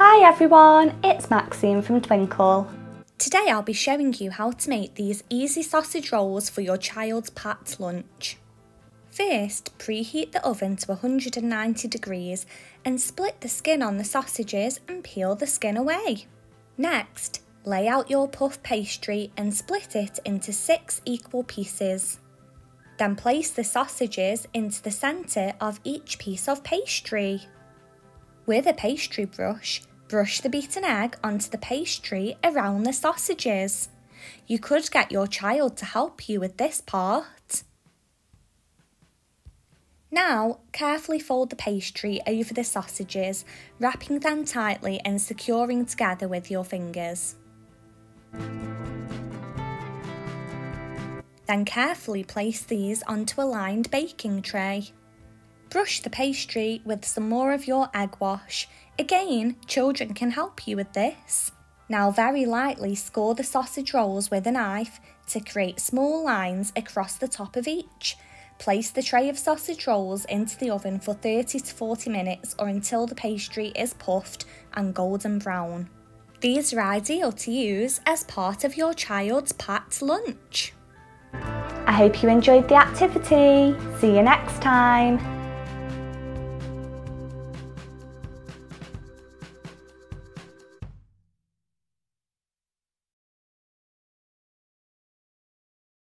Hi everyone, it's Maxime from Twinkle. Today I'll be showing you how to make these easy sausage rolls for your child's packed lunch. First, preheat the oven to 190 degrees and split the skin on the sausages and peel the skin away. Next, lay out your puff pastry and split it into 6 equal pieces. Then place the sausages into the centre of each piece of pastry. With a pastry brush, brush the beaten egg onto the pastry around the sausages. You could get your child to help you with this part. Now, carefully fold the pastry over the sausages, wrapping them tightly and securing together with your fingers. Then carefully place these onto a lined baking tray. Brush the pastry with some more of your egg wash. Again, children can help you with this. Now very lightly score the sausage rolls with a knife to create small lines across the top of each. Place the tray of sausage rolls into the oven for 30 to 40 minutes or until the pastry is puffed and golden brown. These are ideal to use as part of your child's packed lunch. I hope you enjoyed the activity. See you next time.